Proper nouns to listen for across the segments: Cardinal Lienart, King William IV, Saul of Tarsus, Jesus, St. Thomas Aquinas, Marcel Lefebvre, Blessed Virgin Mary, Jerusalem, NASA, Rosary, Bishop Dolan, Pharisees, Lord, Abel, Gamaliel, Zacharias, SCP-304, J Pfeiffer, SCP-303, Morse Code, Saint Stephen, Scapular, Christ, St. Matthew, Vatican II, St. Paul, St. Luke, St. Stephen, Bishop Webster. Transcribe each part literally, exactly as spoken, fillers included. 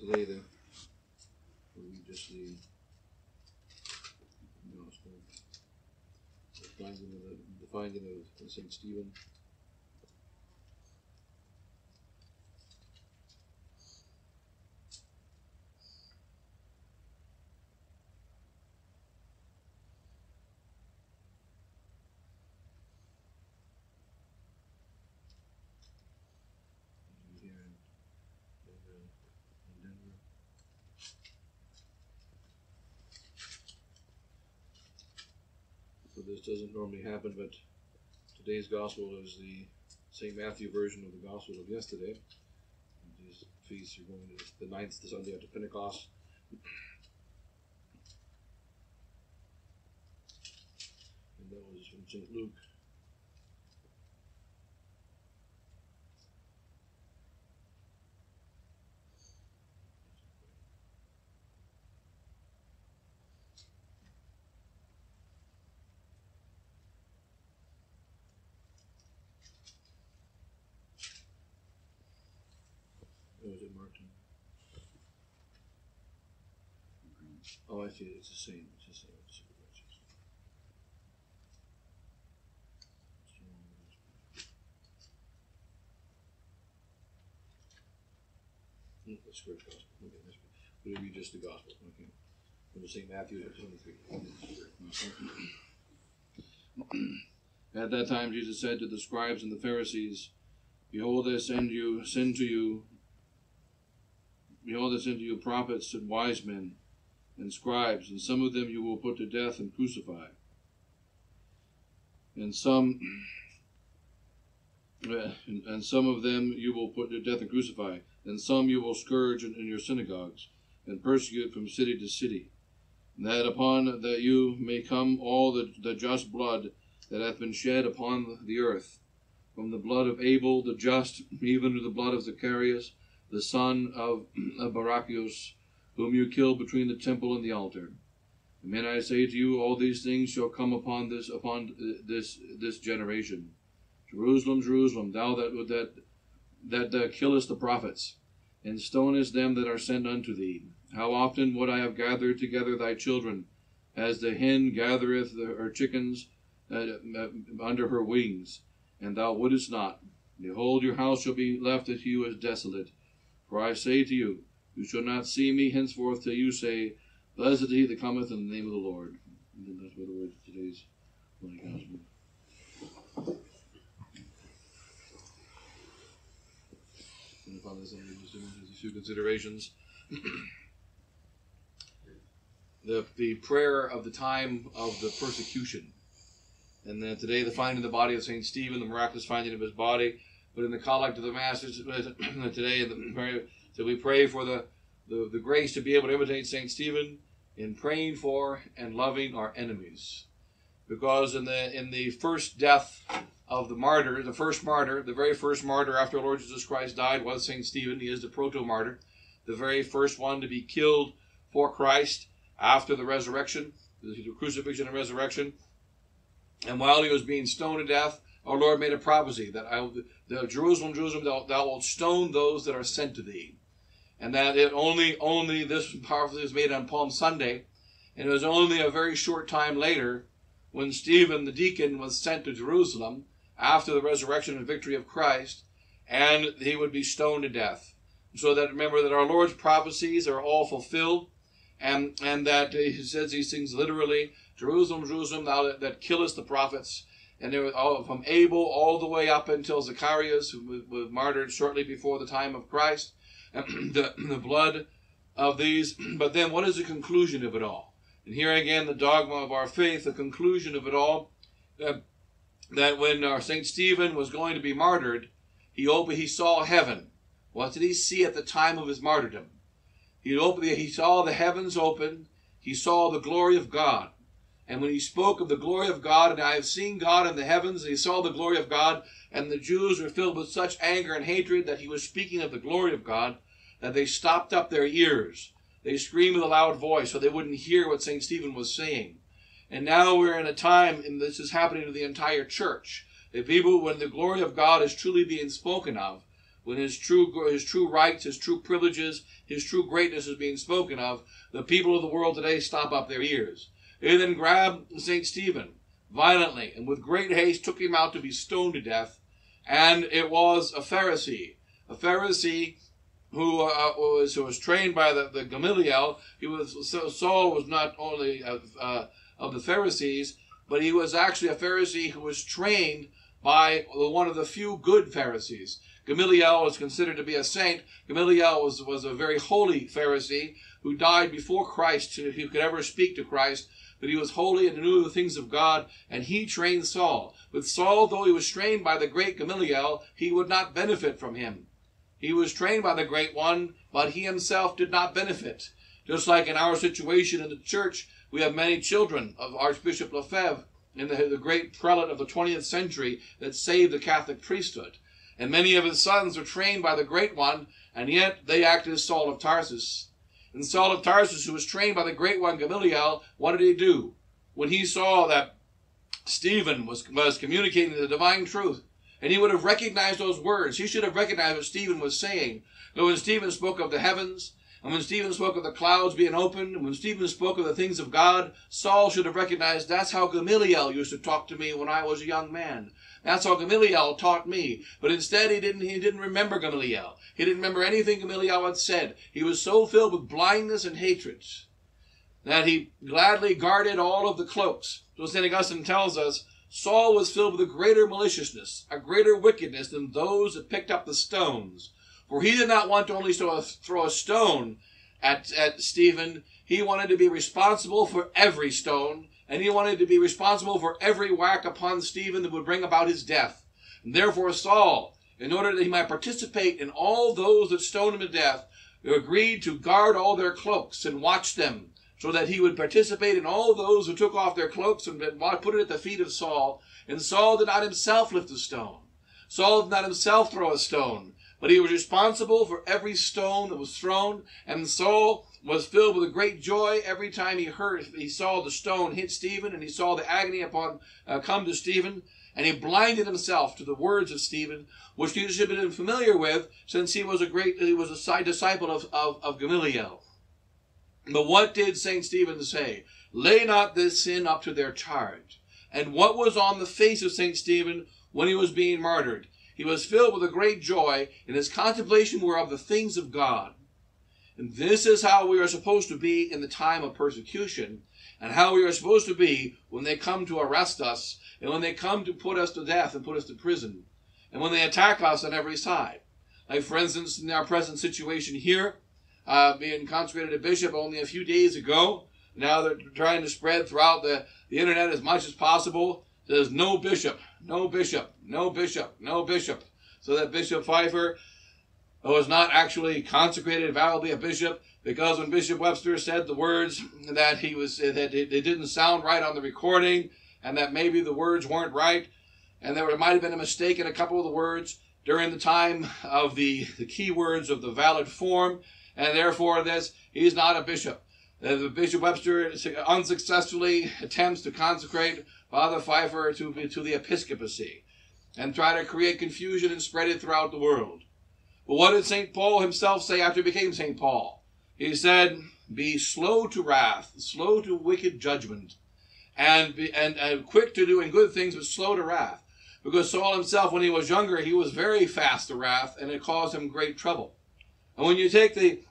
today then. We just need you know, the finding of the, the finding of Saint Stephen. This doesn't normally happen, but today's gospel is the Saint Matthew version of the gospel of yesterday. These feasts are going to the ninth, the Sunday after Pentecost. And that was from Saint Luke. Oh, I see it. It's the same. It's the same. It's the same. Let's go to the gospel. Okay, that's good. We'll read just the gospel. Okay. From Saint Matthew twenty-three. At that time, Jesus said to the scribes and the Pharisees, Behold, I send you, send to you, behold, I send to you prophets and wise men, and scribes, and some of them you will put to death and crucify, and some and, and some of them you will put to death and crucify, and some you will scourge in, in your synagogues, and persecute from city to city, that upon that you may come all the, the just blood that hath been shed upon the earth, from the blood of Abel the just, even to the blood of Zacharias, the son of, of Barachius, whom you killed between the temple and the altar. Amen, I say to you, all these things shall come upon this upon this this generation. Jerusalem, Jerusalem, thou that that that thou killest the prophets, and stonest them that are sent unto thee. How often would I have gathered together thy children, as the hen gathereth the, her chickens uh, under her wings, and thou wouldest not. Behold, your house shall be left to you as desolate. For I say to you, you shall not see me henceforth till you say, Blessed is he that cometh in the name of the Lord. And then that's by the words of today's Holy Gospel. And upon this, I'm going to do a few considerations. the, the prayer of the time of the persecution. And then today, the finding of the body of Saint Stephen, the miraculous finding of his body. But in the collect of the Master today, the prayer. So we pray for the, the, the grace to be able to imitate Saint Stephen in praying for and loving our enemies. Because in the in the first death of the martyr, the first martyr, the very first martyr after our Lord Jesus Christ died was Saint Stephen. He is the proto-martyr, the very first one to be killed for Christ after the resurrection, the crucifixion and resurrection. And while he was being stoned to death, our Lord made a prophecy that I, the Jerusalem, Jerusalem, thou, thou wilt stone those that are sent to thee. And that it only, only this prophecy was made on Palm Sunday, and it was only a very short time later when Stephen the deacon was sent to Jerusalem after the resurrection and victory of Christ, and he would be stoned to death. So that remember that our Lord's prophecies are all fulfilled, and, and that he says these things literally, Jerusalem, Jerusalem, thou that, that killest the prophets, and they were all, from Abel all the way up until Zacharias, who was martyred shortly before the time of Christ, the, the blood of these. But then what is the conclusion of it all? And here again, the dogma of our faith, the conclusion of it all, uh, that when our Saint Stephen was going to be martyred, he opened, he saw heaven. What did he see at the time of his martyrdom? He, opened, he saw the heavens open. He saw the glory of God. And when he spoke of the glory of God, and I have seen God in the heavens, and he saw the glory of God, and the Jews were filled with such anger and hatred that he was speaking of the glory of God, that they stopped up their ears. They screamed with a loud voice so they wouldn't hear what Saint Stephen was saying. And now we're in a time, and this is happening to the entire church, that people, when the glory of God is truly being spoken of, when his true, his true rights, his true privileges, his true greatness is being spoken of, the people of the world today stop up their ears. They then grabbed Saint Stephen violently and with great haste took him out to be stoned to death. And it was a Pharisee, a Pharisee who uh, was who was trained by the, the Gamaliel. He was so, Saul was not only of, uh, of the Pharisees, but he was actually a Pharisee who was trained by one of the few good Pharisees. Gamaliel was considered to be a saint. Gamaliel was, was a very holy Pharisee who died before Christ, if he could ever speak to Christ, but he was holy and knew the things of God, and he trained Saul. But Saul, though he was trained by the great Gamaliel, he would not benefit from him. He was trained by the great one, but he himself did not benefit. Just like in our situation in the church, we have many children of Archbishop Lefebvre and the, the great prelate of the twentieth century that saved the Catholic priesthood. And many of his sons were trained by the great one, and yet they acted as Saul of Tarsus. And Saul of Tarsus, who was trained by the great one Gamaliel, what did he do? When he saw that Stephen was, was communicating the divine truth, and he would have recognized those words. He should have recognized what Stephen was saying. But when Stephen spoke of the heavens, and when Stephen spoke of the clouds being opened, and when Stephen spoke of the things of God, Saul should have recognized, that's how Gamaliel used to talk to me when I was a young man. That's how Gamaliel taught me. But instead, he didn't, he didn't remember Gamaliel. He didn't remember anything Gamaliel had said. He was so filled with blindness and hatred that he gladly guarded all of the cloaks. So Saint Augustine tells us, Saul was filled with a greater maliciousness, a greater wickedness than those that picked up the stones. For he did not want to only throw a, throw a stone at, at Stephen. He wanted to be responsible for every stone. And he wanted to be responsible for every whack upon Stephen that would bring about his death. And therefore Saul, in order that he might participate in all those that stoned him to death, agreed to guard all their cloaks and watch them, so that he would participate in all those who took off their cloaks and put it at the feet of Saul. And Saul did not himself lift a stone. Saul did not himself throw a stone. But he was responsible for every stone that was thrown, and Saul was filled with a great joy every time he heard, he saw the stone hit Stephen, and he saw the agony upon uh, come to Stephen, and he blinded himself to the words of Stephen, which he should have been familiar with, since he was a great, he was a side disciple of, of, of Gamaliel. But what did Saint Stephen say? Lay not this sin up to their charge. And what was on the face of Saint Stephen when he was being martyred? He was filled with a great joy, and his contemplation were of the things of God. And this is how we are supposed to be in the time of persecution, and how we are supposed to be when they come to arrest us, and when they come to put us to death and put us to prison, and when they attack us on every side. Like, for instance, in our present situation here, uh, being consecrated a bishop only a few days ago, now they're trying to spread throughout the, the internet as much as possible. There's no bishop, no bishop, no bishop, no bishop. So that Bishop Pfeiffer was not actually consecrated validly a bishop, because when Bishop Webster said the words that he was, that it didn't sound right on the recording, and that maybe the words weren't right, and there might have been a mistake in a couple of the words during the time of the, the key words of the valid form, and therefore this, he's not a bishop. The Bishop Webster unsuccessfully attempts to consecrate Father Pfeiffer to, to the episcopacy, and try to create confusion and spread it throughout the world. But what did Saint Paul himself say after he became Saint Paul? He said, be slow to wrath, slow to wicked judgment, and, be, and, and quick to doing good things, but slow to wrath. Because Saul himself, when he was younger, he was very fast to wrath, and it caused him great trouble. And when you take the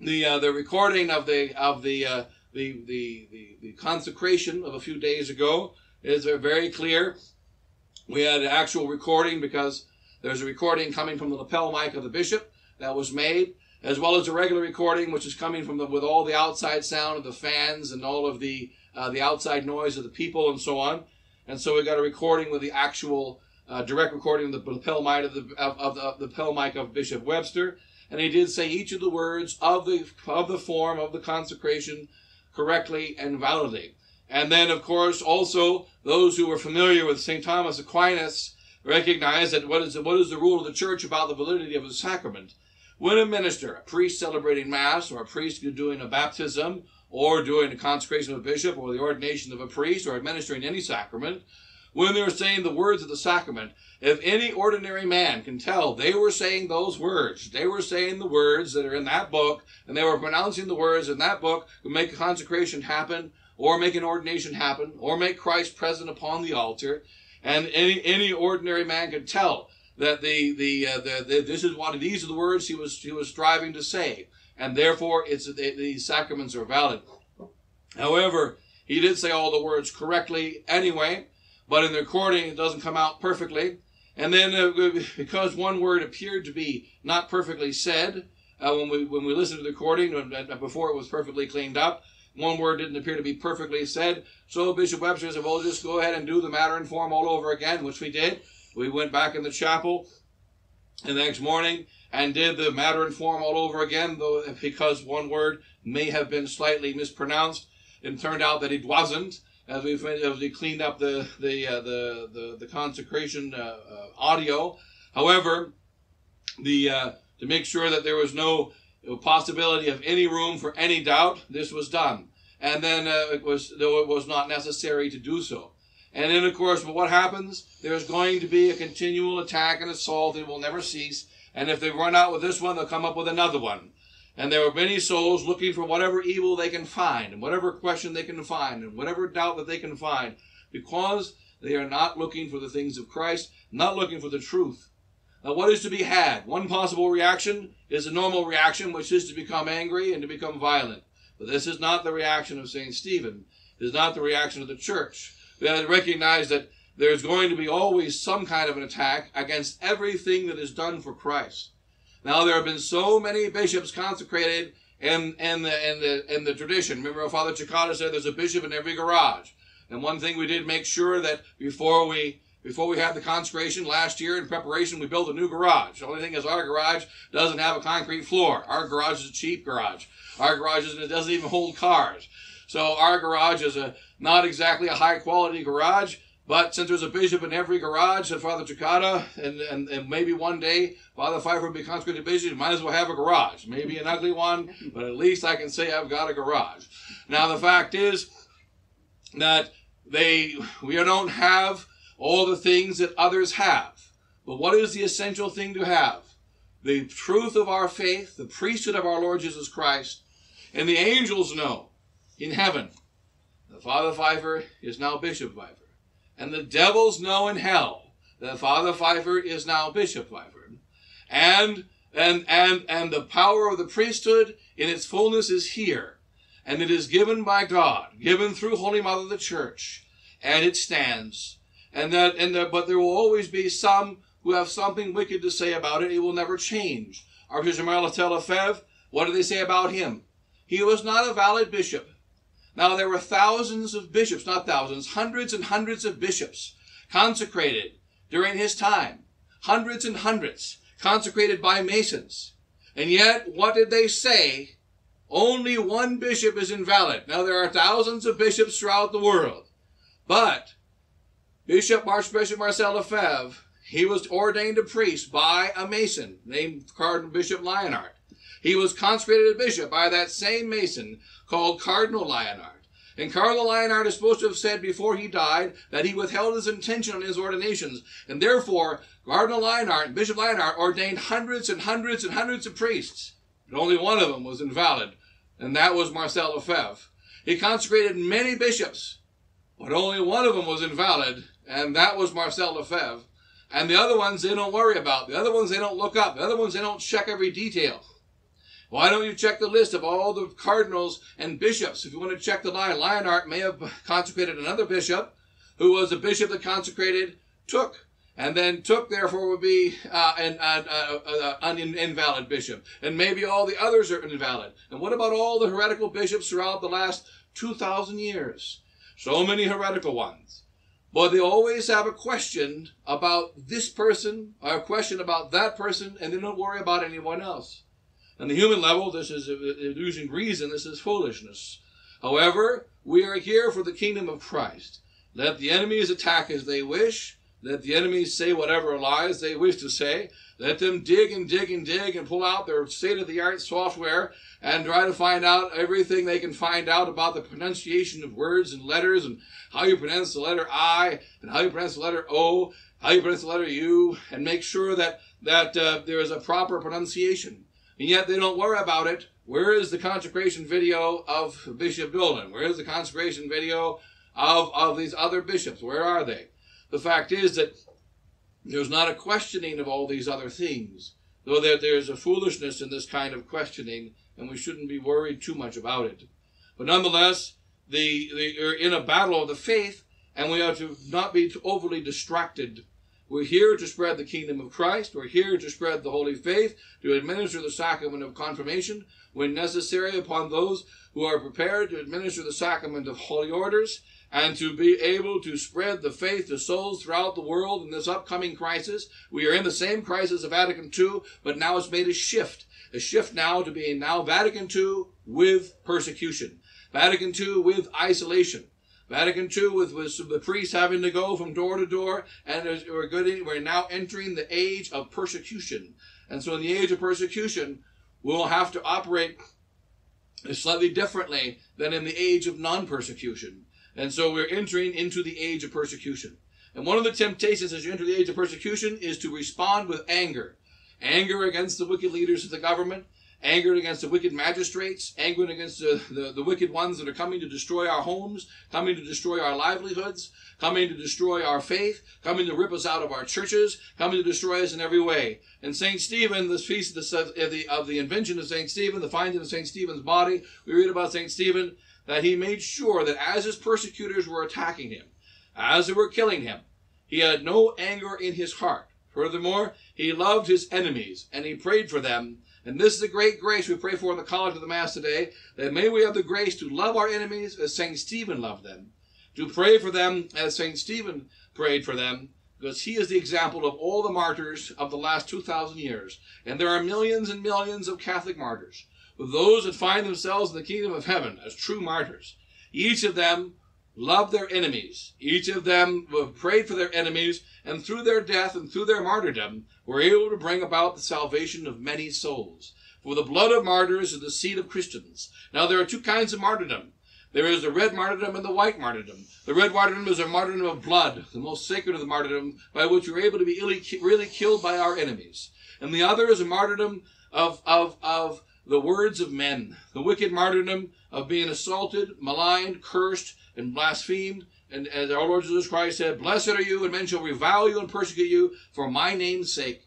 the uh, the recording of the of the, uh, the, the the the consecration of a few days ago, is very clear. We had an actual recording, because there's a recording coming from the lapel mic of the bishop that was made, as well as a regular recording which is coming from the, with all the outside sound of the fans and all of the uh, the outside noise of the people and so on. And so we got a recording with the actual uh, direct recording of the lapel mic of the of, of the of the lapel mic of Bishop Webster, and he did say each of the words of the of the form of the consecration correctly and validly. And then, of course, also those who were familiar with Saint Thomas Aquinas recognize that what is, the, what is the rule of the church about the validity of a sacrament. When a minister, a priest celebrating Mass, or a priest doing a baptism, or doing the consecration of a bishop, or the ordination of a priest, or administering any sacrament, when they were saying the words of the sacrament, if any ordinary man can tell they were saying those words, they were saying the words that are in that book, and they were pronouncing the words in that book to make a consecration happen, or make an ordination happen, or make Christ present upon the altar, and any any ordinary man could tell that the the, uh, the, the this is what these are the words he was he was striving to say, and therefore it's the, these sacraments are valid. However, he did say all the words correctly anyway, but in the recording it doesn't come out perfectly. And then uh, because one word appeared to be not perfectly said, uh, when we when we listened to the recording and before it was perfectly cleaned up, one word didn't appear to be perfectly said. So Bishop Webster said, well, just go ahead and do the matter in form all over again, which we did. We went back in the chapel the next morning and did the matter in form all over again, though because one word may have been slightly mispronounced. It turned out that it wasn't, as we, as we cleaned up the the uh, the, the the consecration uh, uh, audio. However, the uh, to make sure that there was no possibility of any room for any doubt, this was done. And then uh, it was, though it was not necessary to do so. And then, of course, what happens? There's going to be a continual attack and assault. It will never cease. And if they run out with this one, they'll come up with another one. And there were many souls looking for whatever evil they can find, and whatever question they can find, and whatever doubt that they can find, because they are not looking for the things of Christ, not looking for the truth. Now, what is to be had? One possible reaction is a normal reaction, which is to become angry and to become violent. But this is not the reaction of Saint Stephen. It is not the reaction of the church. We have to recognize that there's going to be always some kind of an attack against everything that is done for Christ. Now, there have been so many bishops consecrated in, in, the, in, the, in the tradition. Remember, Father Cicada said there's a bishop in every garage. And one thing we did make sure that before we before we had the consecration last year in preparation, we built a new garage. The only thing is our garage doesn't have a concrete floor. Our garage is a cheap garage. Our garage is, it doesn't even hold cars. So our garage is a not exactly a high-quality garage. But since there's a bishop in every garage, said Father Cicada, and, and, and maybe one day Father Pfeiffer will be consecrated bishop, you might as well have a garage. Maybe an ugly one, but at least I can say I've got a garage. Now, the fact is that they we don't have all the things that others have. But what is the essential thing to have? The truth of our faith, the priesthood of our Lord Jesus Christ, and the angels know in heaven that Father Pfeiffer is now Bishop Pfeiffer. And the devils know in hell that Father Pfeiffer is now Bishop Pfeiffer. And, and, and, and the power of the priesthood in its fullness is here. And it is given by God, given through Holy Mother the Church. And it stands. And that, and that, but there will always be some who have something wicked to say about it. It will never change. Archbishop Marcel Lefebvre, what do they say about him? He was not a valid bishop. Now, there were thousands of bishops, not thousands, hundreds and hundreds of bishops consecrated during his time. Hundreds and hundreds consecrated by Masons. And yet, what did they say? Only one bishop is invalid. Now, there are thousands of bishops throughout the world. But Bishop Archbishop Marcel Lefebvre, he was ordained a priest by a Mason named Cardinal Bishop Lienart. He was consecrated a bishop by that same Mason called Cardinal Lienart. And Cardinal Lienart is supposed to have said before he died that he withheld his intention on his ordinations. And therefore, Cardinal Lienart, Bishop Lienart, ordained hundreds and hundreds and hundreds of priests. But only one of them was invalid, and that was Marcel Lefebvre. He consecrated many bishops, but only one of them was invalid, and that was Marcel Lefebvre. And the other ones they don't worry about. The other ones they don't look up. The other ones they don't check every detail. Why don't you check the list of all the cardinals and bishops? If you want to check the line, Lienart may have consecrated another bishop who was a bishop that consecrated Took. And then Took, therefore, would be uh, an, an, uh, an invalid bishop. And maybe all the others are invalid. And what about all the heretical bishops throughout the last two thousand years? So many heretical ones. But they always have a question about this person or a question about that person, and they don't worry about anyone else. On the human level, this is using reason, this is foolishness. However, we are here for the kingdom of Christ. Let the enemies attack as they wish. Let the enemies say whatever lies they wish to say. Let them dig and dig and dig and pull out their state-of-the-art software and try to find out everything they can find out about the pronunciation of words and letters and how you pronounce the letter I and how you pronounce the letter O, how you pronounce the letter U, and make sure that, that uh, there is a proper pronunciation. And yet they don't worry about it. Where is the consecration video of Bishop Dolan? Where is the consecration video of, of these other bishops? Where are they? The fact is that there's not a questioning of all these other things, though there, there's a foolishness in this kind of questioning, and we shouldn't be worried too much about it. But nonetheless, the, the, we're in a battle of the faith, and we ought to not be overly distracted. We're here to spread the kingdom of Christ. We're here to spread the holy faith, to administer the sacrament of confirmation when necessary upon those who are prepared to administer the sacrament of holy orders, and to be able to spread the faith to souls throughout the world in this upcoming crisis. We are in the same crisis of Vatican two, but now it's made a shift. A shift now to being now Vatican two with persecution. Vatican two with isolation. Vatican two with, with the priests having to go from door to door, and we're, good, we're now entering the age of persecution. And so in the age of persecution, we'll have to operate slightly differently than in the age of non-persecution. And so we're entering into the age of persecution. And one of the temptations as you enter the age of persecution is to respond with anger. Anger against the wicked leaders of the government, anger against the wicked magistrates, anger against the, the, the wicked ones that are coming to destroy our homes, coming to destroy our livelihoods, coming to destroy our faith, coming to rip us out of our churches, coming to destroy us in every way. And Saint Stephen, this feast of the, of the invention of Saint Stephen, the finding of Saint Stephen's body, we read about Saint Stephen, that he made sure that as his persecutors were attacking him, as they were killing him, he had no anger in his heart. Furthermore, he loved his enemies, and he prayed for them. And this is the great grace we pray for in the college of the Mass today, that may we have the grace to love our enemies as Saint Stephen loved them, to pray for them as Saint Stephen prayed for them, because he is the example of all the martyrs of the last two thousand years. And there are millions and millions of Catholic martyrs, those that find themselves in the kingdom of heaven as true martyrs. Each of them loved their enemies. Each of them prayed for their enemies, and through their death and through their martyrdom, were able to bring about the salvation of many souls. For the blood of martyrs is the seed of Christians. Now there are two kinds of martyrdom. There is the red martyrdom and the white martyrdom. The red martyrdom is a martyrdom of blood, the most sacred of the martyrdom, by which we're able to be really killed by our enemies. And the other is a martyrdom of, of, of the words of men, the wicked martyrdom of being assaulted, maligned, cursed, and blasphemed. And as our Lord Jesus Christ said, "Blessed are you, and men shall revile you and persecute you for my name's sake."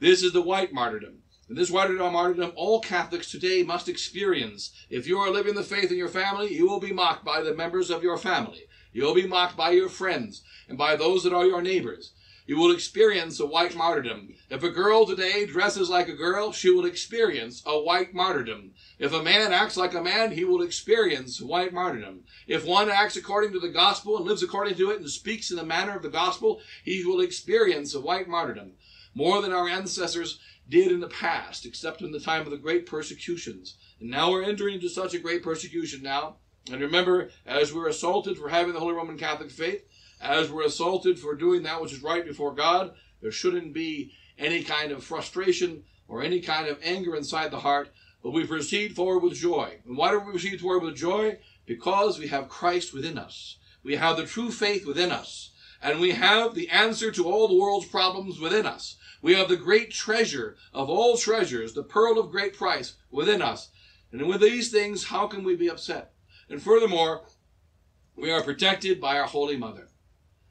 This is the white martyrdom. And this white martyrdom all Catholics today must experience. If you are living the faith in your family, you will be mocked by the members of your family. You will be mocked by your friends and by those that are your neighbors. You will experience a white martyrdom. If a girl today dresses like a girl, she will experience a white martyrdom. If a man acts like a man, he will experience white martyrdom. If one acts according to the gospel and lives according to it and speaks in the manner of the gospel, he will experience a white martyrdom. More than our ancestors did in the past, except in the time of the great persecutions. And now we're entering into such a great persecution now. And remember, as we're assaulted for having the Holy Roman Catholic faith, as we're assaulted for doing that which is right before God, there shouldn't be any kind of frustration or any kind of anger inside the heart, but we proceed forward with joy. And why do we proceed forward with joy? Because we have Christ within us. We have the true faith within us, and we have the answer to all the world's problems within us. We have the great treasure of all treasures, the pearl of great price within us. And with these things, how can we be upset? And furthermore, we are protected by our Holy Mother.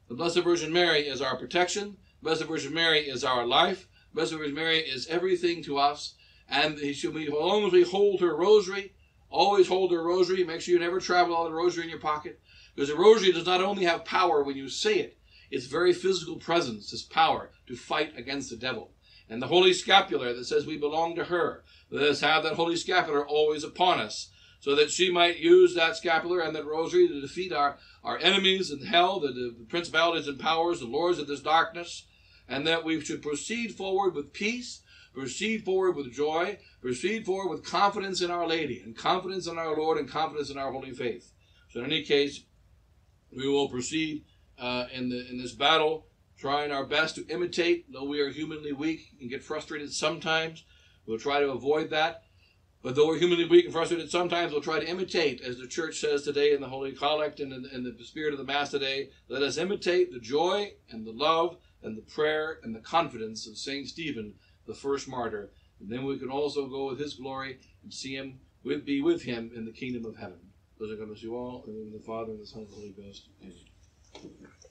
The Blessed Virgin Mary is our protection. Blessed Virgin Mary is our life. Blessed Virgin Mary is everything to us. And as long as we hold her rosary, always hold her rosary. Make sure you never travel all the rosary in your pocket. Because the rosary does not only have power when you say it, its very physical presence is power to fight against the devil. And the Holy Scapular that says we belong to her, let us have that Holy Scapular always upon us, so that she might use that scapular and that rosary to defeat our, our enemies in hell, the, the principalities and powers, the lords of this darkness, and that we should proceed forward with peace, proceed forward with joy, proceed forward with confidence in Our Lady, and confidence in our Lord, and confidence in our holy faith. So in any case, we will proceed uh, in, the, in this battle trying our best to imitate, though we are humanly weak and get frustrated sometimes. We'll try to avoid that. But though we're humanly weak and frustrated sometimes, we'll try to imitate, as the Church says today in the Holy Collect and in, in the spirit of the Mass today, let us imitate the joy and the love and the prayer and the confidence of Saint Stephen, the first martyr. And then we can also go with his glory and see him, with, be with him in the kingdom of heaven. Those are going to you all, and in the Father, and the Son, and the Holy Ghost. Amen.